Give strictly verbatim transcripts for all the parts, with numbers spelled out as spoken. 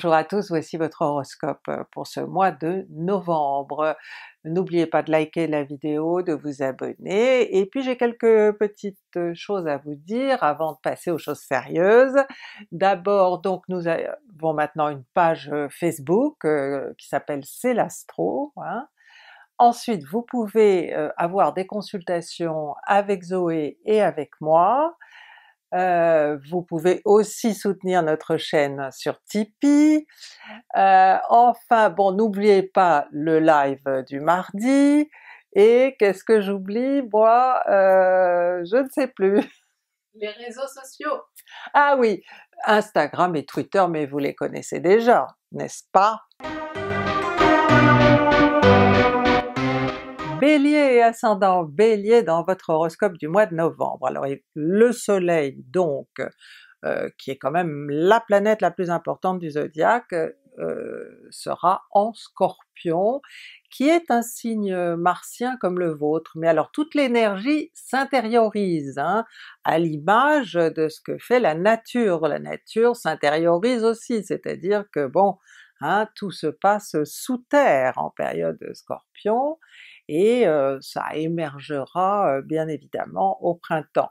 Bonjour à tous, voici votre horoscope pour ce mois de novembre. N'oubliez pas de liker la vidéo, de vous abonner, et puis j'ai quelques petites choses à vous dire avant de passer aux choses sérieuses. D'abord donc nous avons maintenant une page Facebook euh, qui s'appelle Célastro, hein. Ensuite vous pouvez euh, avoir des consultations avec Zoé et avec moi. Euh, vous pouvez aussi soutenir notre chaîne sur Tipeee. Euh, enfin bon, n'oubliez pas le live du mardi, et qu'est-ce que j'oublie moi? Euh, je ne sais plus. Les réseaux sociaux! Ah oui, Instagram et Twitter, mais vous les connaissez déjà, n'est-ce pas? Bélier et ascendant Bélier dans votre horoscope du mois de novembre. Alors le soleil donc, euh, qui est quand même la planète la plus importante du zodiaque, euh, sera en Scorpion, qui est un signe martien comme le vôtre, mais alors toute l'énergie s'intériorise, hein, à l'image de ce que fait la nature. La nature s'intériorise aussi, c'est-à-dire que bon, hein, tout se passe sous terre en période de Scorpion, et euh, ça émergera euh, bien évidemment au printemps.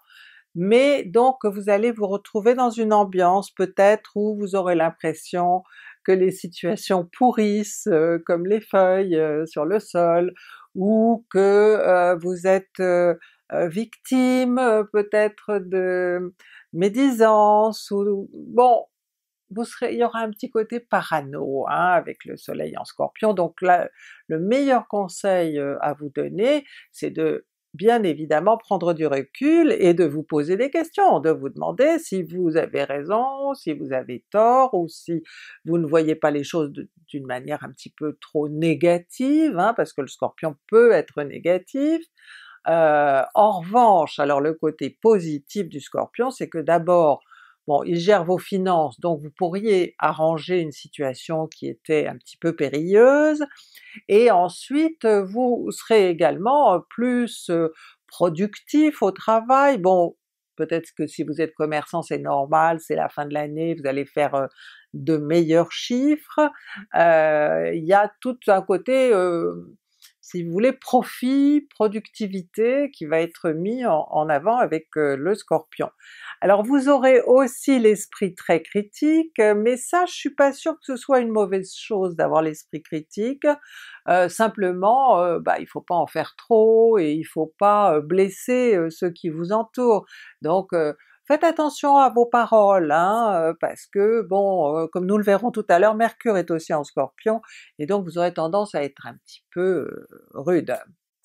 Mais donc vous allez vous retrouver dans une ambiance peut-être où vous aurez l'impression que les situations pourrissent euh, comme les feuilles euh, sur le sol, ou que euh, vous êtes euh, victime euh, peut-être de médisance, ou bon, vous serez, il y aura un petit côté parano, hein, avec le soleil en Scorpion. Donc là, le meilleur conseil à vous donner, c'est de bien évidemment prendre du recul et de vous poser des questions, de vous demander si vous avez raison, si vous avez tort, ou si vous ne voyez pas les choses d'une manière un petit peu trop négative, hein, parce que le Scorpion peut être négatif. Euh, en revanche, alors le côté positif du Scorpion, c'est que d'abord, bon, il gère vos finances, donc vous pourriez arranger une situation qui était un petit peu périlleuse, et ensuite vous serez également plus productif au travail. Bon, peut-être que si vous êtes commerçant c'est normal, c'est la fin de l'année, vous allez faire de meilleurs chiffres. Euh, il y a tout un côté, euh, si vous voulez, profit, productivité qui va être mis en, en avant avec le Scorpion. Alors vous aurez aussi l'esprit très critique, mais ça je suis pas sûre que ce soit une mauvaise chose d'avoir l'esprit critique, euh, simplement euh, bah, il faut pas en faire trop, et il faut pas blesser ceux qui vous entourent. Donc euh, faites attention à vos paroles, hein, parce que bon, comme nous le verrons tout à l'heure, Mercure est aussi en Scorpion, et donc vous aurez tendance à être un petit peu rude.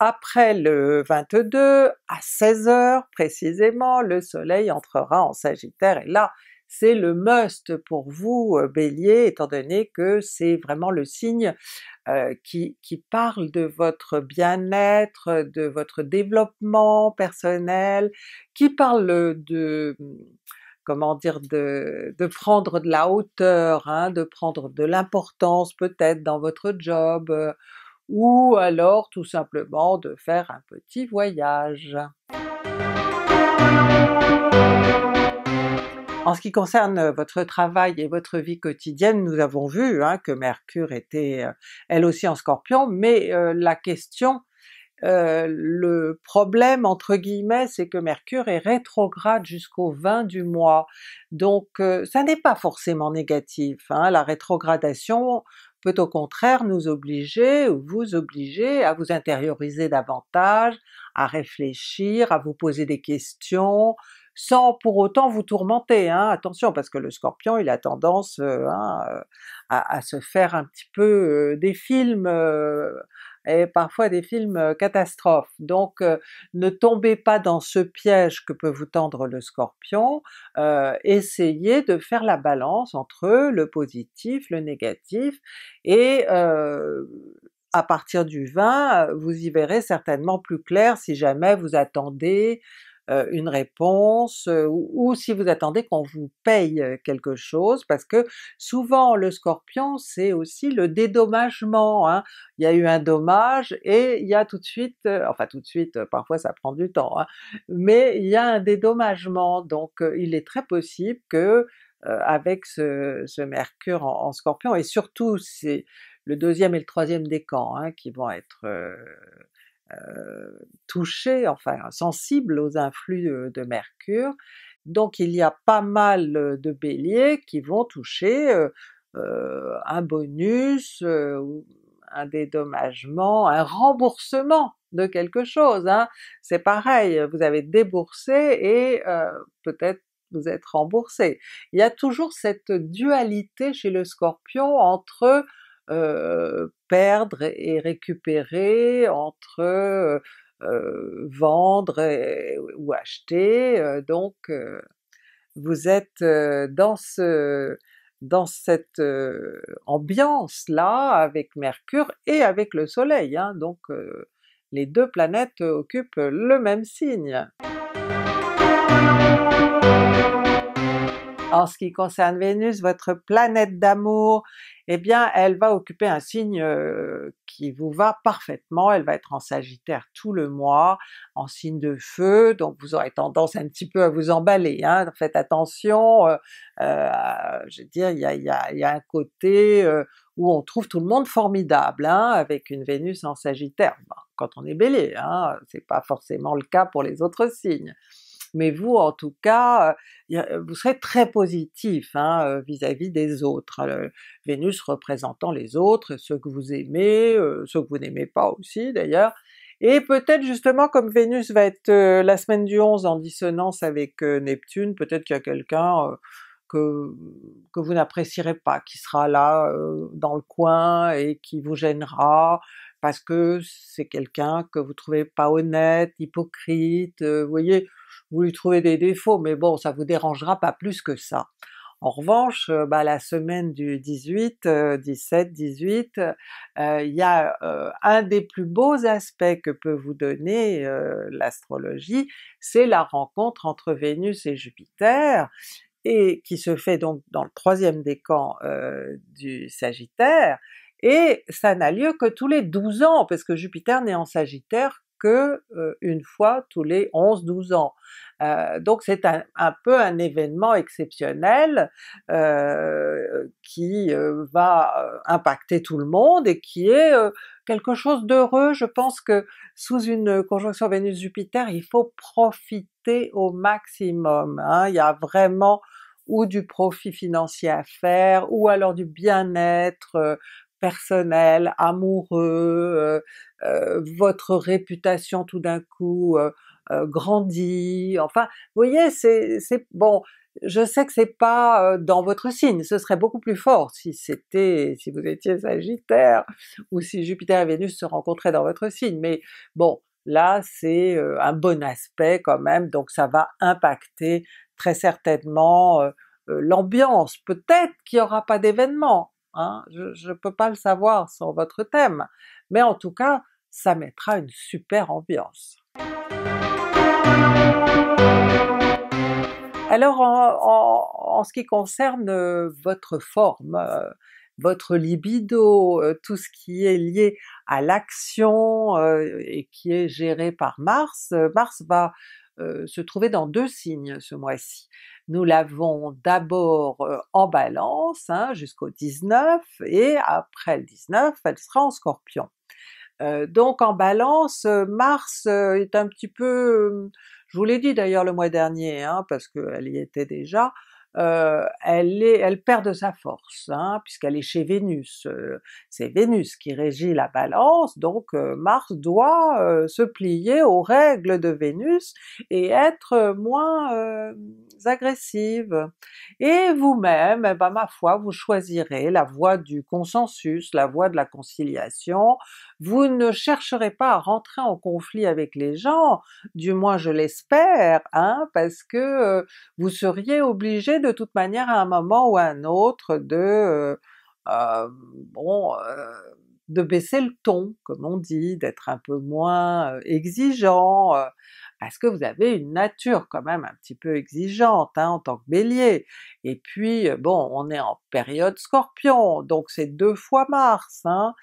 Après le vingt-deux, à seize heures précisément, le soleil entrera en Sagittaire, et là c'est le must pour vous Bélier, étant donné que c'est vraiment le signe euh, qui, qui parle de votre bien-être, de votre développement personnel, qui parle de, comment dire, de, de prendre de la hauteur, hein, de prendre de l'importance peut-être dans votre job, euh, ou alors tout simplement de faire un petit voyage. En ce qui concerne votre travail et votre vie quotidienne, nous avons vu, hein, que Mercure était euh, elle aussi en Scorpion, mais euh, la question, euh, le problème entre guillemets, c'est que Mercure est rétrograde jusqu'au vingt du mois, donc euh, ça n'est pas forcément négatif, hein. La rétrogradation peut au contraire nous obliger, ou vous obliger, à vous intérioriser davantage, à réfléchir, à vous poser des questions, sans pour autant vous tourmenter, hein, attention, parce que le Scorpion il a tendance euh, hein, à, à se faire un petit peu euh, des films, euh, et parfois des films euh, catastrophes, donc euh, ne tombez pas dans ce piège que peut vous tendre le Scorpion, euh, essayez de faire la balance entre le positif, le négatif, et euh, à partir du vingt, vous y verrez certainement plus clair si jamais vous attendez une réponse, ou, ou si vous attendez qu'on vous paye quelque chose, parce que souvent le Scorpion c'est aussi le dédommagement, hein. Il y a eu un dommage et il y a tout de suite, enfin tout de suite, parfois ça prend du temps, hein, mais il y a un dédommagement, donc il est très possible que euh, avec ce, ce mercure en, en scorpion, et surtout c'est le deuxième et le troisième décan hein, qui vont être euh, euh, touchés, enfin sensibles aux influx de mercure. Donc il y a pas mal de béliers qui vont toucher euh, euh, un bonus, euh, un dédommagement, un remboursement de quelque chose, hein. C'est pareil, vous avez déboursé et euh, peut-être vous êtes remboursé. Il y a toujours cette dualité chez le scorpion entre euh, perdre et récupérer, entre euh, euh, vendre et, ou acheter, euh, donc euh, vous êtes euh, dans ce dans cette euh, ambiance-là avec Mercure et avec le Soleil, hein, donc euh, les deux planètes occupent le même signe. En ce qui concerne Vénus, votre planète d'amour, eh bien elle va occuper un signe qui vous va parfaitement, elle va être en Sagittaire tout le mois, en signe de feu, donc vous aurez tendance un petit peu à vous emballer, hein. Faites attention, euh, euh, je veux dire, il y a, y a, y a un côté euh, où on trouve tout le monde formidable, hein, avec une Vénus en Sagittaire, bon, quand on est Bélier, hein, c'est pas forcément le cas pour les autres signes. Mais vous en tout cas, vous serez très positif vis-à-vis hein, -vis des autres, Vénus représentant les autres, ceux que vous aimez, ceux que vous n'aimez pas aussi d'ailleurs, et peut-être justement comme Vénus va être la semaine du onze en dissonance avec Neptune, peut-être qu'il y a quelqu'un que, que vous n'apprécierez pas, qui sera là dans le coin et qui vous gênera, parce que c'est quelqu'un que vous trouvez pas honnête, hypocrite, vous voyez, vous lui trouvez des défauts, mais bon, ça vous dérangera pas plus que ça. En revanche, bah, la semaine du dix-huit, dix-sept, dix-huit, euh, il y a euh, un des plus beaux aspects que peut vous donner euh, l'astrologie, c'est la rencontre entre Vénus et Jupiter, et qui se fait donc dans le troisième décan euh, du Sagittaire, et ça n'a lieu que tous les douze ans, parce que Jupiter n'est en Sagittaire que euh, une fois tous les onze douze ans. Euh, donc c'est un, un peu un événement exceptionnel euh, qui euh, va impacter tout le monde et qui est euh, quelque chose d'heureux. Je pense que sous une conjonction Vénus-Jupiter, il faut profiter au maximum, hein. Il y a vraiment ou du profit financier à faire, ou alors du bien-être, euh, personnel, amoureux, euh, euh, votre réputation tout d'un coup euh, euh, grandit, enfin vous voyez c'est bon, je sais que c'est pas euh, dans votre signe, ce serait beaucoup plus fort si c'était, si vous étiez Sagittaire, ou si Jupiter et Vénus se rencontraient dans votre signe, mais bon là c'est euh, un bon aspect quand même, donc ça va impacter très certainement euh, euh, l'ambiance, peut-être qu'il n'y aura pas d'événement, hein, je ne peux pas le savoir sur votre thème, mais en tout cas ça mettra une super ambiance. Alors en, en, en ce qui concerne votre forme, euh, votre libido, euh, tout ce qui est lié à l'action euh, et qui est géré par Mars, euh, Mars va Euh, se trouver dans deux signes ce mois-ci. Nous l'avons d'abord euh, en Balance hein, jusqu'au dix-neuf, et après le dix-neuf elle sera en Scorpion. Euh, donc en Balance, euh, Mars euh, est un petit peu, euh, je vous l'ai dit d'ailleurs le mois dernier hein, parce qu'elle y était déjà, euh, elle, est, elle perd de sa force hein, puisqu'elle est chez Vénus, euh, c'est Vénus qui régit la Balance, donc euh, Mars doit euh, se plier aux règles de Vénus et être moins euh, agressive. Et vous-même, eh ben, ma foi, vous choisirez la voie du consensus, la voie de la conciliation, vous ne chercherez pas à rentrer en conflit avec les gens, du moins je l'espère, hein, parce que euh, vous seriez obligé de toute manière à un moment ou à un autre de euh, euh, bon euh, de baisser le ton, comme on dit, d'être un peu moins exigeant, euh, parce que vous avez une nature quand même un petit peu exigeante hein, en tant que Bélier, et puis bon on est en période Scorpion, donc c'est deux fois Mars, hein.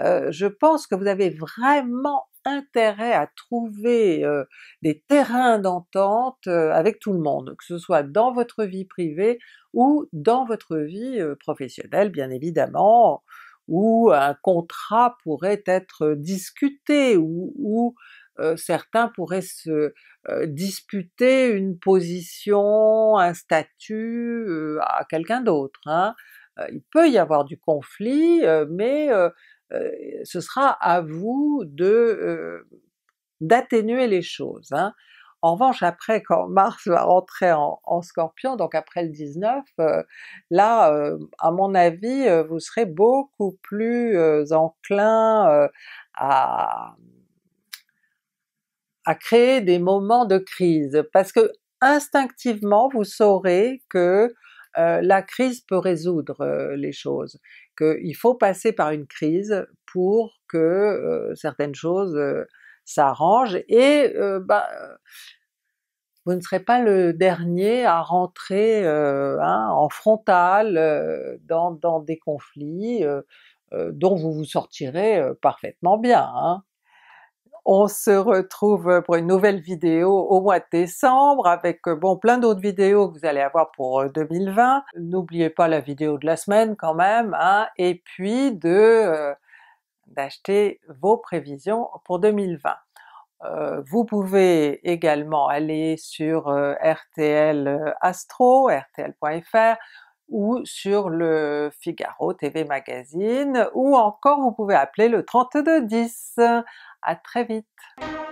Euh, je pense que vous avez vraiment intérêt à trouver euh, des terrains d'entente euh, avec tout le monde, que ce soit dans votre vie privée ou dans votre vie euh, professionnelle bien évidemment, où un contrat pourrait être discuté, où, où euh, certains pourraient se euh, disputer une position, un statut euh, à quelqu'un d'autre, hein. Il peut y avoir du conflit, mais euh, euh, ce sera à vous de euh, d'atténuer les choses, hein. En revanche, après, quand Mars va rentrer en, en Scorpion, donc après le dix-neuf, euh, là, euh, à mon avis, euh, vous serez beaucoup plus euh, enclin euh, à, à créer des moments de crise, parce que instinctivement, vous saurez que Euh, la crise peut résoudre euh, les choses, qu'il faut passer par une crise pour que euh, certaines choses euh, s'arrangent, et euh, bah, vous ne serez pas le dernier à rentrer euh, hein, en frontal euh, dans, dans des conflits euh, euh, dont vous vous sortirez euh, parfaitement bien, hein. On se retrouve pour une nouvelle vidéo au mois de décembre, avec bon plein d'autres vidéos que vous allez avoir pour deux mille vingt. N'oubliez pas la vidéo de la semaine quand même, hein, et puis de euh, d'acheter vos prévisions pour deux mille vingt. Euh, vous pouvez également aller sur euh, R T L Astro, R T L point F R, ou sur le Figaro T V Magazine, ou encore vous pouvez appeler le trente-deux dix. À très vite!